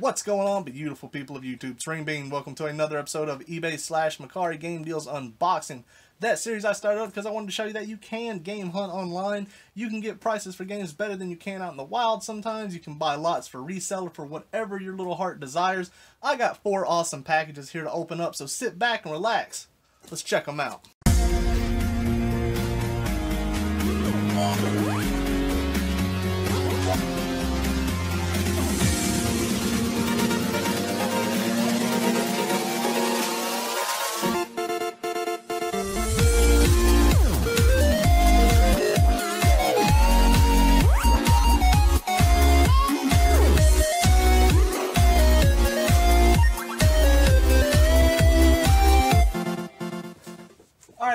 What's going on, beautiful people of YouTube? It's Renebean. Welcome to another episode of eBay/Mercari Game Deals Unboxing. That series I started off because I wanted to show you that you can game hunt online. You can get prices for games better than you can out in the wild sometimes. You can buy lots for reseller for whatever your little heart desires. I got four awesome packages here to open up, so sit back and relax. Let's check them out.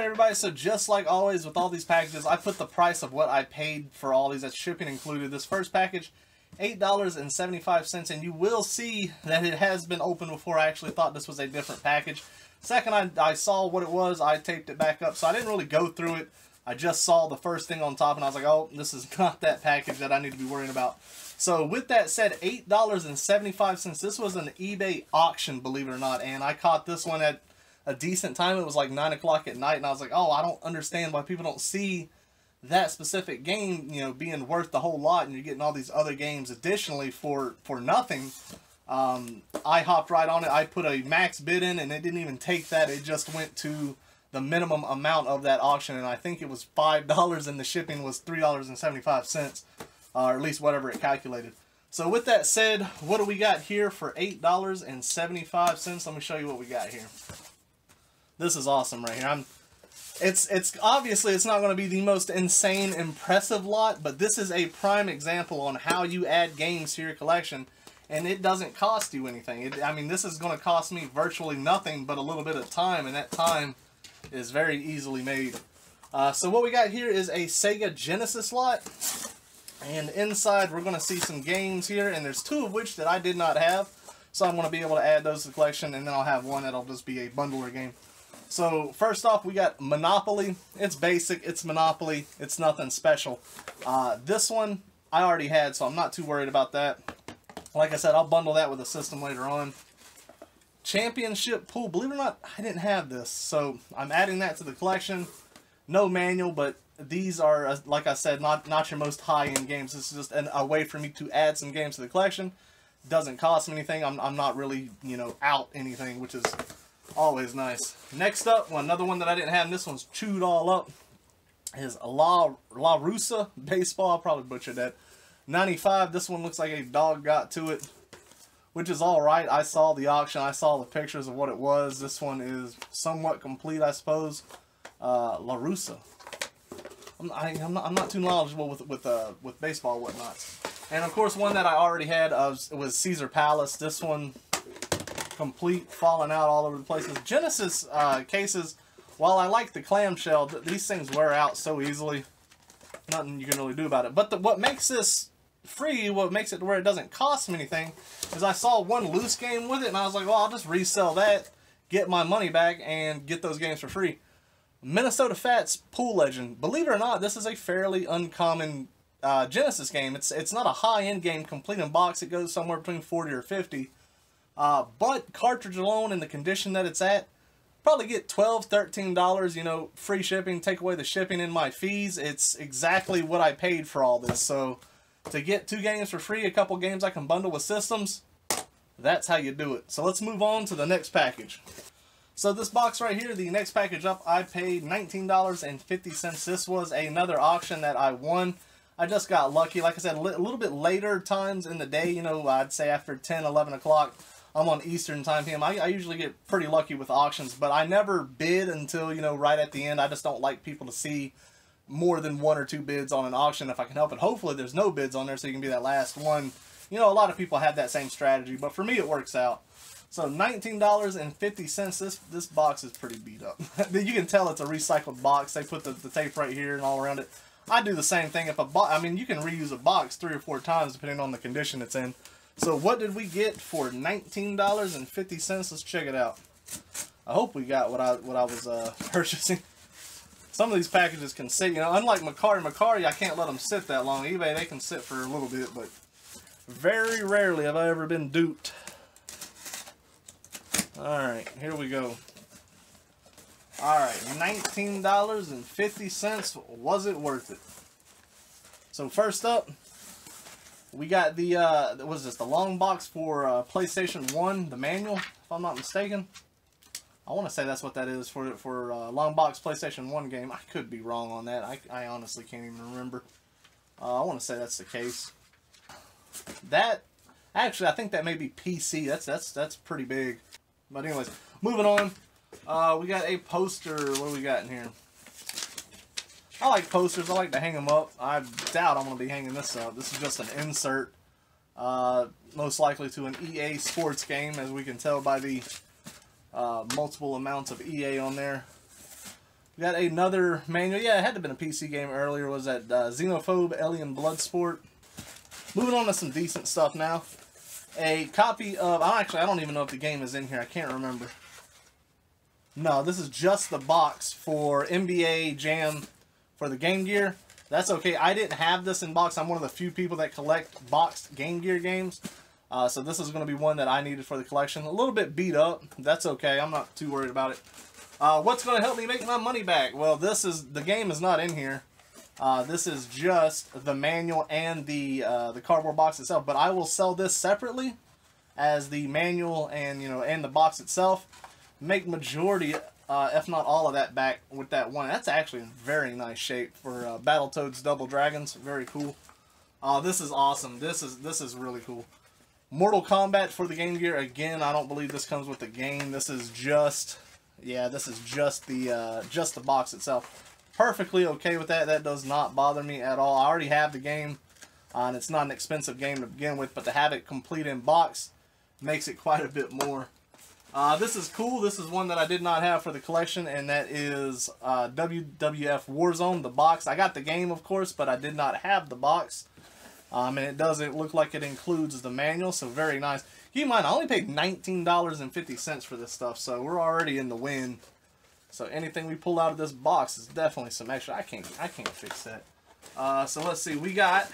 Everybody, so just like always with all these packages, I put the price of what I paid for all these, that's shipping included. This first package, $8.75, and you will see that it has been opened before. I actually thought this was a different package. Second, I saw what it was, I taped it back up, so I didn't really go through it. I just saw the first thing on top and I was like, oh, this is not that package that I need to be worrying about. So with that said, $8.75, this was an eBay auction, believe it or not, and I caught this one at a decent time. It was like 9 o'clock at night, and I was like, oh, I don't understand why people don't see that specific game, you know, being worth the whole lot, and you're getting all these other games additionally for nothing. I hopped right on it. I put a max bid in, and it didn't even take that. It just went to the minimum amount of that auction, and I think it was $5, and the shipping was $3.75, or at least whatever it calculated. So with that said, what do we got here for $8.75? Let me show you what we got here. This is awesome right here. It's obviously it's not going to be the most insane, impressive lot, but this is a prime example on how you add games to your collection, and it doesn't cost you anything. I mean, this is going to cost me virtually nothing but a little bit of time, and that time is very easily made. So what we got here is a Sega Genesis lot, and inside we're going to see some games here, and there's two of which that I did not have, so I'm going to be able to add those to the collection, and then I'll have one that'll just be a bundler game. So first off, we got Monopoly. It's basic, it's Monopoly, it's nothing special. This one I already had, so I'm not too worried about that. Like I said, I'll bundle that with a system later on. Championship Pool, believe it or not, I didn't have this, so I'm adding that to the collection. No manual, but these are, like I said, not your most high-end games. This is just a way for me to add some games to the collection. Doesn't cost me anything. I'm not really, you know, out anything, which is always nice. Next up, well, another one that I didn't have, and this one's chewed all up, is La Russa Baseball. I probably butchered that. 95. This one looks like a dog got to it, which is all right. I saw the auction. I saw the pictures of what it was. This one is somewhat complete, I suppose. La Russa. I'm not too knowledgeable with baseball and whatnot. And of course, one that I already had was Caesar Palace. This one, complete, falling out all over the place. Genesis cases, while I like the clamshell, these things wear out so easily. Nothing you can really do about it. But what makes this free, what makes it where it doesn't cost me anything, is I saw one loose game with it, and I was like, well, I'll just resell that, get my money back, and get those games for free. Minnesota Fats Pool Legend. Believe it or not, this is a fairly uncommon Genesis game. It's not a high-end game. Complete in box, it goes somewhere between 40 or 50. But cartridge alone, in the condition that it's at, probably get $12, $13, you know, free shipping, take away the shipping and my fees. It's exactly what I paid for all this. So to get two games for free, a couple games I can bundle with systems, that's how you do it. So let's move on to the next package. So this box right here, the next package up, I paid $19.50. This was another auction that I won. I just got lucky. Like I said, a little bit later times in the day, you know, I'd say after 10, 11 o'clock, I'm on Eastern time PM. I usually get pretty lucky with auctions, but I never bid until, you know, right at the end. I just don't like people to see more than one or two bids on an auction if I can help it. Hopefully there's no bids on there so you can be that last one. You know, a lot of people have that same strategy, but for me it works out. So $19.50, this box is pretty beat up. You can tell it's a recycled box. They put the tape right here and all around it. I do the same thing. I mean, you can reuse a box 3 or 4 times depending on the condition it's in. So what did we get for $19.50? Let's check it out. I hope we got what I was purchasing. Some of these packages can sit, you know, unlike Mercari. Mercari, I can't let them sit that long. eBay, they can sit for a little bit, but Very rarely have I ever been duped. Alright, here we go. Alright, $19.50. Was it worth it? So first up, we got the, what is this, the long box for PlayStation 1, the manual, if I'm not mistaken. I want to say that's what that is for long box PlayStation 1 game. I could be wrong on that. I honestly can't even remember. I want to say that's the case. That, actually, I think that may be PC. That's pretty big. But anyways, moving on. We got a poster. What do we got in here? I like posters. I like to hang them up. I doubt I'm going to be hanging this up. This is just an insert. Most likely to an EA sports game, as we can tell by the multiple amounts of EA on there. We got another manual. Yeah, it had to have been a PC game earlier. Was that Xenophobe Alien Bloodsport? Moving on to some decent stuff now. A copy of... Actually, I don't even know if the game is in here. I can't remember. No, this is just the box for NBA Jam for the Game Gear. That's okay. I didn't have this in box. I'm one of the few people that collect boxed Game Gear games. So this is going to be one that I needed for the collection. A little bit beat up. That's okay. I'm not too worried about it. What's going to help me make my money back? Well, this is... The game is not in here. This is just the manual and the cardboard box itself, but I will sell this separately as the manual and, you know, and the box itself. Make majority, if not all of that back with that one. That's actually in very nice shape for Battletoads Double Dragons. Very cool. This is awesome. This is really cool. Mortal Kombat for the Game Gear. Again, I don't believe this comes with the game. This is just, yeah, this is just the box itself. Perfectly okay with that. That does not bother me at all. I already have the game, and it's not an expensive game to begin with, but to have it complete in box makes it quite a bit more. This is cool. This is one that I did not have for the collection, and that is WWF Warzone, the box. I got the game, of course, but I did not have the box, and it doesn't look like it includes the manual, so very nice. Keep in mind, I only paid $19.50 for this stuff, so we're already in the win. So anything we pull out of this box is definitely some extra. I can't fix that. So let's see. We got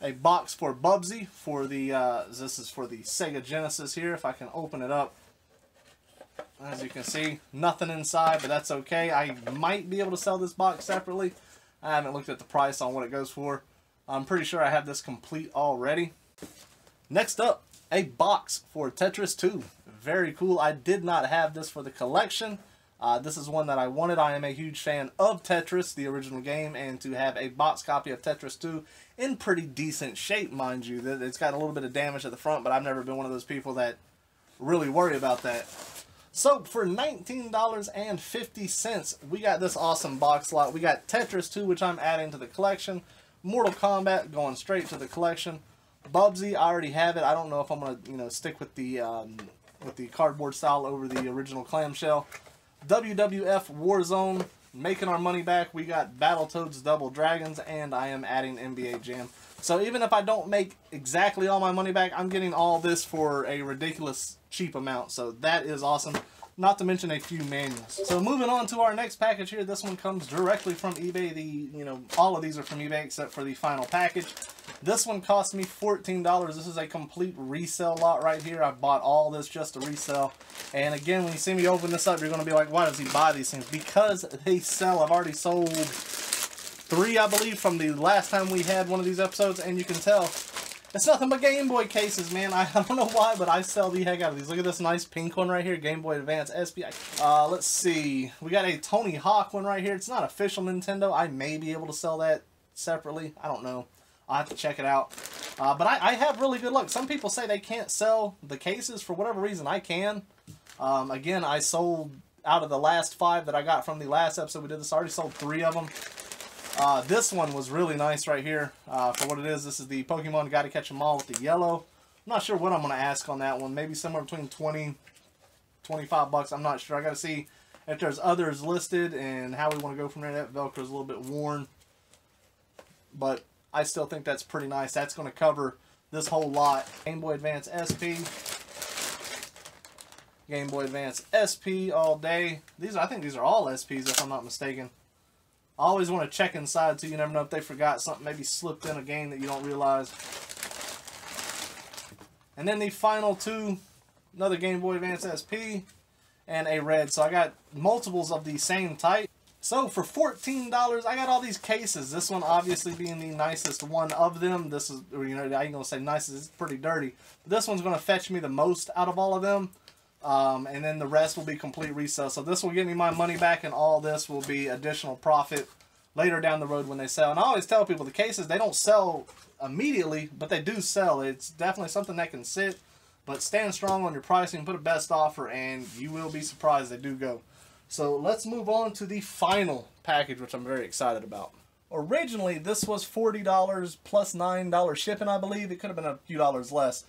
a box for Bubsy for the. This is for the Sega Genesis here. If I can open it up, as you can see, nothing inside, but that's okay. I might be able to sell this box separately. I haven't looked at the price on what it goes for. I'm pretty sure I have this complete already. Next up, a box for Tetris 2. Very cool. I did not have this for the collection. This is one that I wanted. I am a huge fan of Tetris, the original game, and to have a box copy of Tetris 2 in pretty decent shape, mind you. It's got a little bit of damage at the front, but I've never been one of those people that really worry about that. So for $19.50, we got this awesome box lot. We got Tetris 2, which I'm adding to the collection. Mortal Kombat going straight to the collection. Bubsy, I already have it. I don't know if I'm gonna, you know, stick with the cardboard style over the original clamshell. WWF Warzone, making our money back. We got Battletoads Double Dragons, and I am adding NBA Jam. So even if I don't make exactly all my money back, I'm getting all this for a ridiculous cheap amount. So that is awesome. Not to mention a few manuals. So moving on to our next package here. This one comes directly from eBay. You know, all of these are from eBay except for the final package. This one cost me $14. This is a complete resale lot right here. I bought all this just to resell. And again, when you see me open this up, you're going to be like, why does he buy these things? Because they sell. I've already sold 3, I believe, from the last time we had one of these episodes. And you can tell it's nothing but Game Boy cases, man. I don't know why, but I sell the heck out of these. Look at this nice pink one right here, Game Boy Advance SP. Let's see. We got a Tony Hawk one right here. It's not official Nintendo. I may be able to sell that separately. I don't know. I'll have to check it out. But I have really good luck. Some people say they can't sell the cases. For whatever reason, I can. Again, I sold out of the last 5 that I got from the last episode we did this. I already sold 3 of them. This one was really nice right here for what it is. This is the Pokemon Gotta Catch 'Em All with the yellow. I'm not sure what I'm going to ask on that one. Maybe somewhere between $20, $25. I'm not sure. I got to see if there's others listed and how we want to go from there. That Velcro's a little bit worn. But I still think that's pretty nice. That's going to cover this whole lot. Game Boy Advance SP. Game Boy Advance SP all day. I think these are all SPs if I'm not mistaken. Always want to check inside too. You never know if they forgot something, maybe slipped in a game that you don't realize. And then the final two, another Game Boy Advance SP and a red. So I got multiples of the same type. So for $14, I got all these cases. This one obviously being the nicest one of them. This is, you know, I ain't gonna say nicest, it's pretty dirty. This one's gonna fetch me the most out of all of them. And then the rest will be complete resale. So this will get me my money back, and all this will be additional profit later down the road when they sell. And I always tell people the cases, they don't sell immediately, but they do sell. It's definitely something that can sit, but stand strong on your pricing, put a best offer, and you will be surprised they do go. So let's move on to the final package, which I'm very excited about. Originally, this was $40 plus $9 shipping, I believe. It could have been a few dollars less.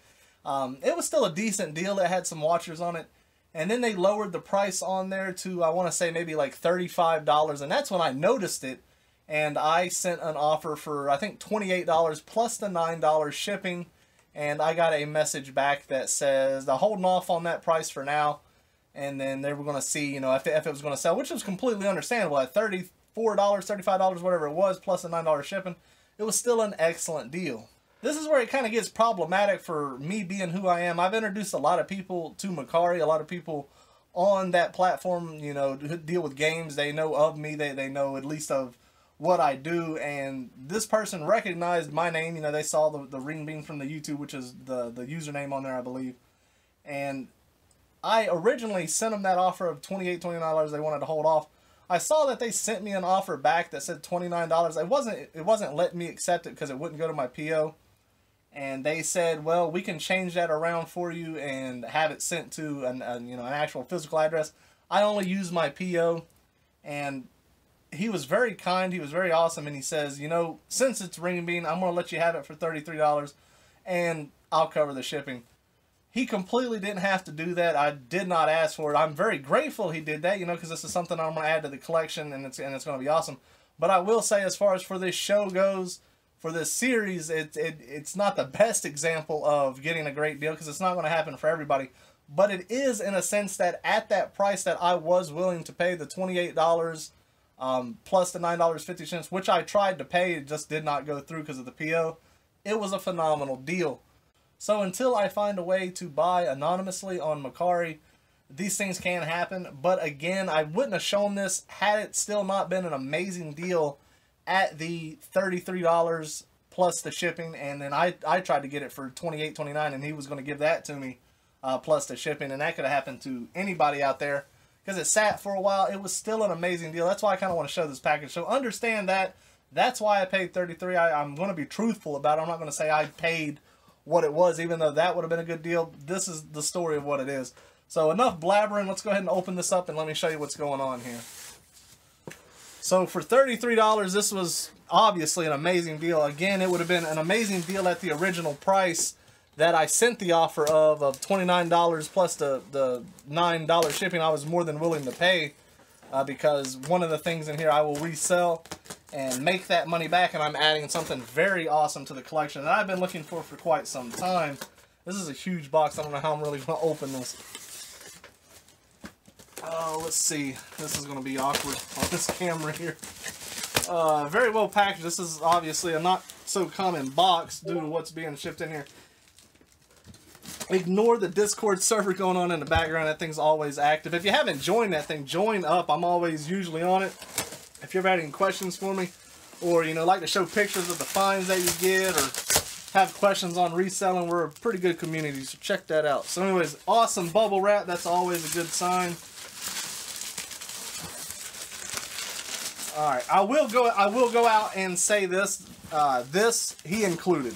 It was still a decent deal that had some watchers on it, and then they lowered the price on there to, I want to say, maybe like $35, and that's when I noticed it, and I sent an offer for, I think, $28 plus the $9 shipping, and I got a message back that says they're holding off on that price for now, and then they were going to see, you know, if it was going to sell, which was completely understandable at $34, $35, whatever it was, plus the $9 shipping. It was still an excellent deal. This is where it kind of gets problematic for me being who I am. I've introduced a lot of people to Mercari, a lot of people on that platform, you know, deal with games. They know of me, they know at least of what I do, and this person recognized my name. You know, they saw the ring beam from the YouTube, which is the username on there, I believe. And I originally sent them that offer of $28, $29 they wanted to hold off. I saw that they sent me an offer back that said $29. It wasn't letting me accept it because it wouldn't go to my PO. And they said, well, we can change that around for you and have it sent to an actual physical address. I only use my PO, and he was very kind. He was very awesome, and he says, you know, since it's Renebean, I'm going to let you have it for $33, and I'll cover the shipping. He completely didn't have to do that. I did not ask for it. I'm very grateful he did that, you know, because this is something I'm going to add to the collection, and it's going to be awesome. But I will say, as far as for this show goes, for this series, it's not the best example of getting a great deal because it's not going to happen for everybody. But it is in a sense that at that price that I was willing to pay, the $28 plus the $9.50, which I tried to pay, it just did not go through because of the PO. It was a phenomenal deal. So until I find a way to buy anonymously on Mercari, these things can happen. But again, I wouldn't have shown this had it still not been an amazing deal at the $33 plus the shipping, and then I tried to get it for $28.29, and he was going to give that to me plus the shipping, and that could have happened to anybody out there because it sat for a while. It was still an amazing deal. That's why I kind of want to show this package. So understand that. That's why I paid $33. I'm going to be truthful about it. I'm not going to say I paid what it was, even though that would have been a good deal. This is the story of what it is. So enough blabbering. Let's go ahead and open this up, and let me show you what's going on here. So for $33, this was obviously an amazing deal. Again, it would have been an amazing deal at the original price that I sent the offer of $29 plus the $9 shipping. I was more than willing to pay because one of the things in here I will resell and make that money back, and I'm adding something very awesome to the collection that I've been looking for quite some time. This is a huge box. I don't know how I'm really going to open this. Oh, let's see. This is going to be awkward on this camera here. Very well packaged. This is obviously a not so common box due to what's being shipped in here. Ignore the Discord server going on in the background. That thing's always active. If you haven't joined that thing, join up. I'm always usually on it. If you're having questions for me, or, you know, like to show pictures of the finds that you get, or have questions on reselling, we're a pretty good community, so check that out. So anyways, awesome bubble wrap. That's always a good sign. All right, I will go out and say this. This he included.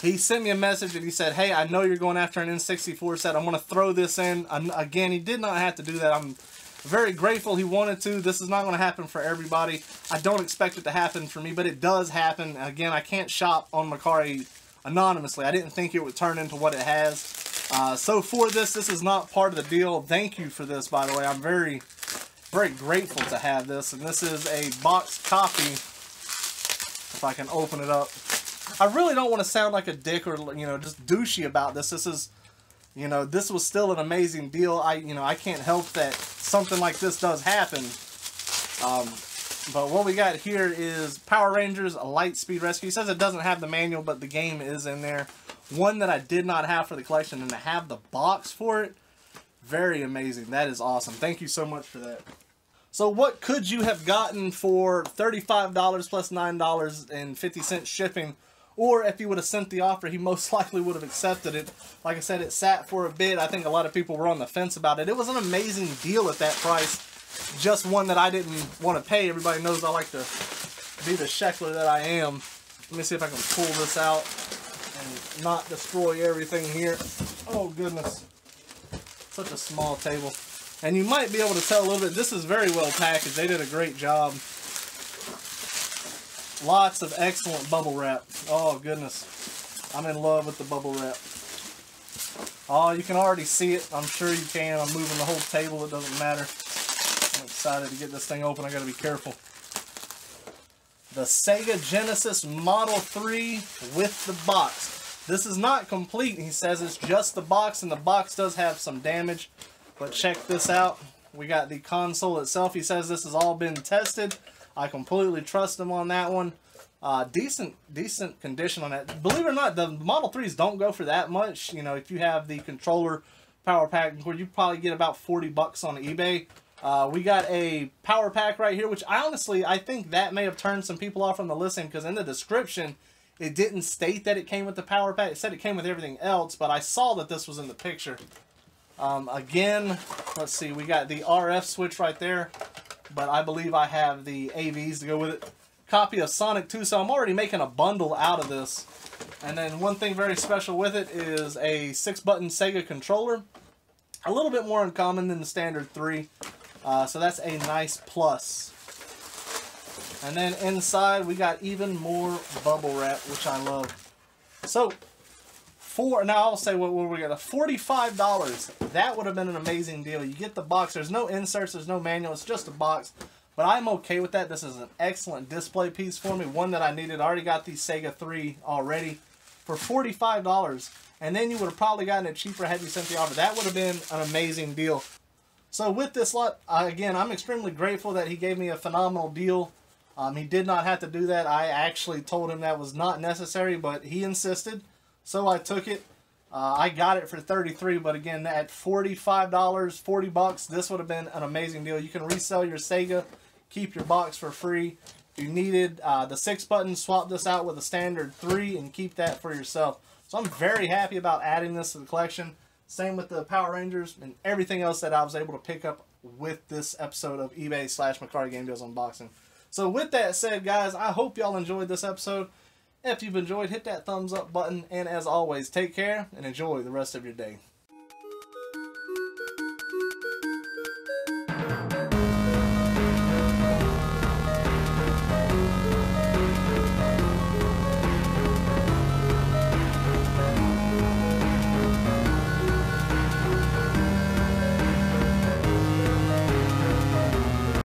He sent me a message and he said, "Hey, I know you're going after an N64 set. I'm going to throw this in." Again, he did not have to do that. I'm very grateful he wanted to. This is not going to happen for everybody. I don't expect it to happen for me, but it does happen. Again, I can't shop on Mercari anonymously. I didn't think it would turn into what it has. So for this is not part of the deal. Thank you for this, by the way. I'm very grateful to have this, and this is a box copy. If I can open it up, I really don't want to sound like a dick or, you know, just douchey about this. This is, you know, this was still an amazing deal. I can't help that something like this does happen. But what we got here is Power Rangers Lightspeed Rescue. It says it doesn't have the manual, but the game is in there. One that I did not have for the collection, and to have the box for it, very amazing. That is awesome. Thank you so much for that. So what could you have gotten for $35 plus $9.50 shipping? Or if you would have sent the offer, he most likely would have accepted it. Like I said, it sat for a bit. I think a lot of people were on the fence about it. It was an amazing deal at that price. Just one that I didn't want to pay. Everybody knows I like to be the sheckler that I am. Let me see if I can pull this out and not destroy everything here. Oh, goodness. Such a small table. And you might be able to tell a little bit. This is very well packaged. They did a great job. Lots of excellent bubble wrap. Oh, goodness. I'm in love with the bubble wrap. Oh, you can already see it. I'm sure you can. I'm moving the whole table. It doesn't matter. I'm excited to get this thing open. I got to be careful. The Sega Genesis Model 3 with the box. This is not complete. He says it's just the box, and the box does have some damage. But check this out. We got the console itself. He says this has all been tested. I completely trust him on that one. Decent condition on that. Believe it or not, the Model 3s don't go for that much. You know, if you have the controller power pack, where you probably get about 40 bucks on eBay. We got a power pack right here, which I think that may have turned some people off from the listing, because in the description, it didn't state that it came with the power pack. It said it came with everything else, but I saw that this was in the picture. Again, let's see, we got the RF switch right there, but I believe I have the AVs to go with it. Copy of Sonic 2, so I'm already making a bundle out of this. And then one thing very special with it is a 6-button Sega controller. A little bit more uncommon than the standard 3, so that's a nice plus. And then inside we got even more bubble wrap, which I love. So, now I'll say what we got. $45. That would have been an amazing deal. You get the box. There's no inserts. There's no manual. It's just a box. But I'm okay with that. This is an excellent display piece for me. One that I needed. I already got the Sega 3 already for $45. And then you would have probably gotten it cheaper had you sent the offer. That would have been an amazing deal. So with this lot, again, I'm extremely grateful that he gave me a phenomenal deal. He did not have to do that. I actually told him that was not necessary, but he insisted. So I took it. I got it for $33, but again, at $45, 40 bucks, this would have been an amazing deal. You can resell your Sega, keep your box for free. If you needed the 6-button, swap this out with a standard 3 and keep that for yourself. So I'm very happy about adding this to the collection. Same with the Power Rangers and everything else that I was able to pick up with this episode of eBay/Mercari Game Deals Unboxing. So with that said, guys, I hope y'all enjoyed this episode. If you've enjoyed, hit that thumbs up button, and as always, take care and enjoy the rest of your day.